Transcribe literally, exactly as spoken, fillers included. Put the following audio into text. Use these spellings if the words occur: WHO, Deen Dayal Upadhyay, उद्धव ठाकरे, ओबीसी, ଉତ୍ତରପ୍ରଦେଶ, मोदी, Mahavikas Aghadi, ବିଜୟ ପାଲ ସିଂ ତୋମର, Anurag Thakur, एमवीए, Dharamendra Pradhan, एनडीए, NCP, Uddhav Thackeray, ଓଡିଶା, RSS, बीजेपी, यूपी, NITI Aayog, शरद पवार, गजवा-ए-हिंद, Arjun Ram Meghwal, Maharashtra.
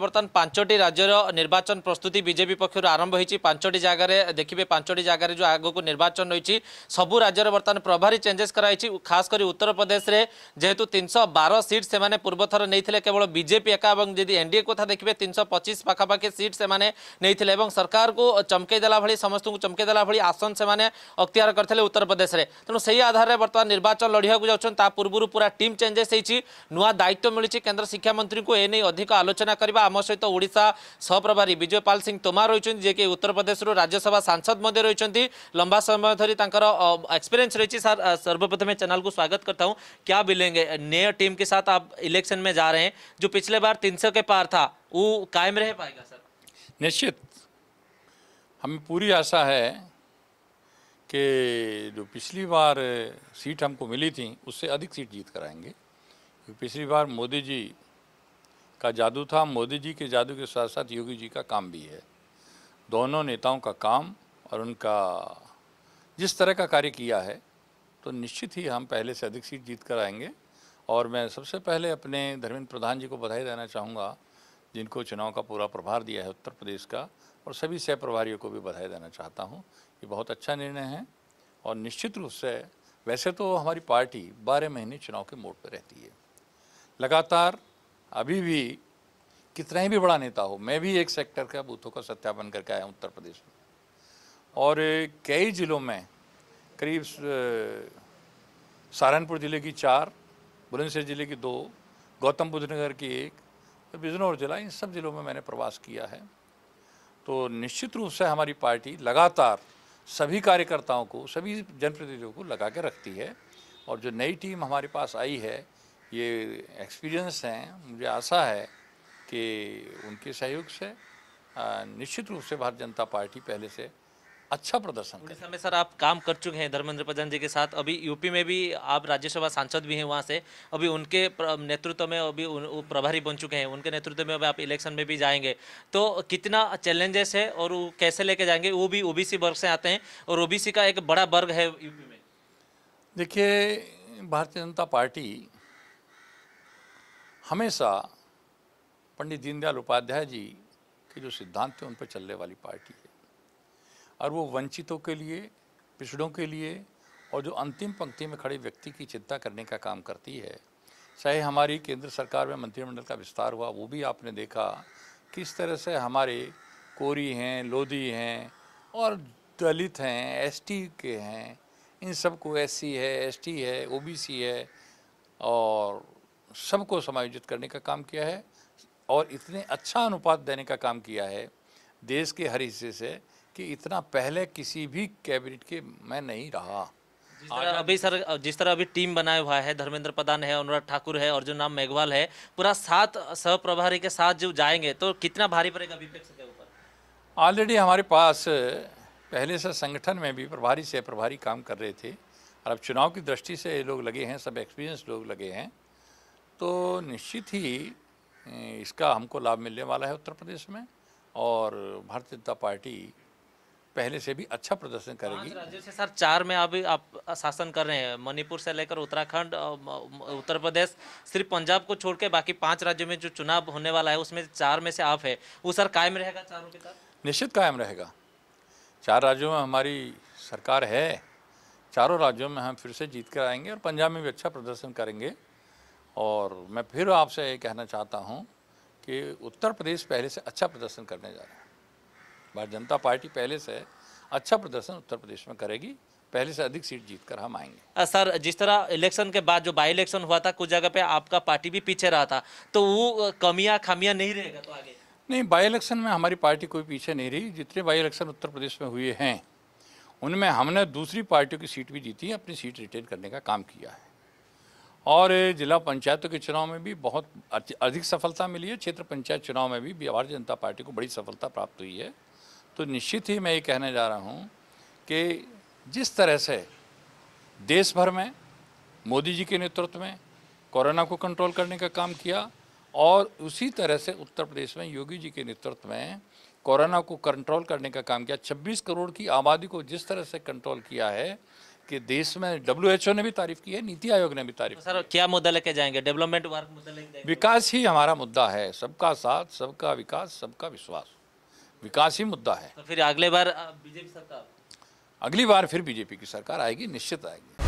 बर्तमान पांचटी राज्यर निर्वाचन प्रस्तुति बीजेपी पक्षर आरंभ होती पांचटी जगह देखिए पांचटी जगह जो आग को निर्वाचन होती सबू राज्यर बर्तमान प्रभारी चेंजेस कराई खास कर उत्तर प्रदेश में जेहेतु तीन सौ बारह सीट से पूर्वथर नहीं केवल बीजेपी एका और जदि एनडीए कथा देखिए तीन सौ पचीस पखापाखि सीट से नहीं सरकार को चमकईदेला भाई समस्त को चमकईदेला भाई आसन से अख्तियार करते उत्तर प्रदेश में तेणु से आधार में बर्तमान निर्वाचन लड़िया जा पूर्व पूरा टीम चेंजेस होती नुआ दायित्व मिली केन्द्र शिक्षामंत्री को एने अधिक आलोचना करने आम सहित ओडिशा सहप्रभारी विजय पाल सिंह तोमार रही जे कि उत्तर प्रदेश राज्यसभा सांसद मध्य रही लंबा समय धरी एक्सपीरियंस रही। सर सर्वप्रथम चैनल को स्वागत करता हूं, क्या बिलेंगे नए टीम के साथ आप इलेक्शन में जा रहे हैं, जो पिछले बार तीन सौ के पार था वो कायम रह पाएगा? सर निश्चित हमें पूरी आशा है कि जो पिछली बार सीट हमको मिली थी उससे अधिक सीट जीत कराएंगे। पिछली बार मोदी जी का जादू था, मोदी जी के जादू के साथ साथ योगी जी का काम भी है। दोनों नेताओं का काम और उनका जिस तरह का कार्य किया है तो निश्चित ही हम पहले से अधिक सीट जीत कर आएंगे। और मैं सबसे पहले अपने धर्मेंद्र प्रधान जी को बधाई देना चाहूँगा जिनको चुनाव का पूरा प्रभार दिया है उत्तर प्रदेश का, और सभी सह प्रभारियों को भी बधाई देना चाहता हूँ। ये बहुत अच्छा निर्णय है और निश्चित रूप से वैसे तो हमारी पार्टी बारह महीने चुनाव के मोड पर रहती है लगातार। अभी भी कितना ही भी बड़ा नेता हो, मैं भी एक सेक्टर का बूथों का सत्यापन करके आया हूँ उत्तर प्रदेश में, और कई ज़िलों में करीब सहारनपुर ज़िले की चार, बुलंदशहर ज़िले की दो, गौतम बुद्ध नगर की एक, तो बिजनौर ज़िला, इन सब ज़िलों में मैंने प्रवास किया है। तो निश्चित रूप से हमारी पार्टी लगातार सभी कार्यकर्ताओं को, सभी जनप्रतिनिधियों को लगा के रखती है। और जो नई टीम हमारे पास आई है ये एक्सपीरियंस हैं, मुझे आशा है कि उनके सहयोग से निश्चित रूप से भारतीय जनता पार्टी पहले से अच्छा प्रदर्शन उड़ीसा में। सर आप काम कर चुके हैं धर्मेंद्र प्रधान जी के साथ, अभी यूपी में भी आप राज्यसभा सांसद भी हैं, वहाँ से अभी उनके नेतृत्व में अभी प्रभारी बन चुके हैं, उनके नेतृत्व में अभी आप इलेक्शन में भी जाएंगे तो कितना चैलेंजेस है और वो कैसे लेके जाएंगे? वो भी ओबीसी वर्ग से आते हैं और ओबीसी का एक बड़ा वर्ग है यूपी में। देखिए भारतीय जनता पार्टी हमेशा पंडित दीनदयाल उपाध्याय जी के जो सिद्धांत थे उन पर चलने वाली पार्टी है, और वो वंचितों के लिए, पिछड़ों के लिए और जो अंतिम पंक्ति में खड़े व्यक्ति की चिंता करने का काम करती है। चाहे हमारी केंद्र सरकार में मंत्रिमंडल का विस्तार हुआ, वो भी आपने देखा किस तरह से हमारे कोरी हैं, लोधी हैं और दलित हैं, एसटी के हैं, इन सबको एससी है, एसटी है, ओबीसी है और सबको समायोजित करने का काम किया है और इतने अच्छा अनुपात देने का काम किया है देश के हर हिस्से से कि इतना पहले किसी भी कैबिनेट के मैं नहीं रहा। जिस तरह अभी सर जिस तरह अभी टीम बनाया हुआ है, धर्मेंद्र प्रधान है, अनुराग ठाकुर है, अर्जुन राम मेघवाल है, पूरा सात सह प्रभारी के साथ जो जाएंगे तो कितना भारी पड़ेगा विपक्ष के ऊपर? ऑलरेडी हमारे पास पहले से संगठन में भी प्रभारी सह प्रभारी काम कर रहे थे और अब चुनाव की दृष्टि से ये लोग लगे हैं, सब एक्सपीरियंस लोग लगे हैं, तो निश्चित ही इसका हमको लाभ मिलने वाला है उत्तर प्रदेश में। और भारतीय जनता पार्टी पहले से भी अच्छा प्रदर्शन करेगी। राज्य से सर चार में अभी आप शासन कर रहे हैं, मणिपुर से लेकर उत्तराखंड, उत्तर प्रदेश, सिर्फ पंजाब को छोड़ के बाकी पांच राज्यों में जो चुनाव होने वाला है उसमें चार में से आप है, वो सर कायम रहेगा चारों के साथ? निश्चित कायम रहेगा। चार राज्यों में हमारी सरकार है, चारों राज्यों में हम फिर से जीत कर आएंगे और पंजाब में भी अच्छा प्रदर्शन करेंगे। और मैं फिर आपसे ये कहना चाहता हूं कि उत्तर प्रदेश पहले से अच्छा प्रदर्शन करने जा रहा है, भारतीय जनता पार्टी पहले से अच्छा प्रदर्शन उत्तर प्रदेश में करेगी, पहले से अधिक सीट जीतकर हम आएंगे। सर जिस तरह इलेक्शन के बाद जो बाई इलेक्शन हुआ था कुछ जगह पे आपका पार्टी भी पीछे रहा था, तो वो कमियाँ खामियाँ नहीं रहेगा तो आगे? नहीं, बाई इलेक्शन में हमारी पार्टी कोई पीछे नहीं रही। जितने बाई इलेक्शन उत्तर प्रदेश में हुए हैं उनमें हमने दूसरी पार्टियों की सीट भी जीती है, अपनी सीट रिटेन करने का काम किया है। और जिला पंचायतों के चुनाव में भी बहुत अधिक सफलता मिली है, क्षेत्र पंचायत चुनाव में भी भारतीय जनता पार्टी को बड़ी सफलता प्राप्त हुई है। तो निश्चित ही मैं ये कहने जा रहा हूँ कि जिस तरह से देश भर में मोदी जी के नेतृत्व में कोरोना को कंट्रोल करने का काम किया और उसी तरह से उत्तर प्रदेश में योगी जी के नेतृत्व में कोरोना को कंट्रोल करने का काम किया, छब्बीस करोड़ की आबादी को जिस तरह से कंट्रोल किया है, कि देश में डब्ल्यू एच ओ ने भी तारीफ की है, नीति आयोग ने भी तारीफ की। सर क्या मुद्दा लेके जाएंगे? डेवलपमेंट वर्क मुद्दा लेके? विकास ही हमारा मुद्दा है, सबका साथ, सबका विकास, सबका विश्वास, विकास ही मुद्दा है। तो फिर अगले बार बीजेपी सरकार? अगली बार फिर बीजेपी की सरकार आएगी, निश्चित आएगी।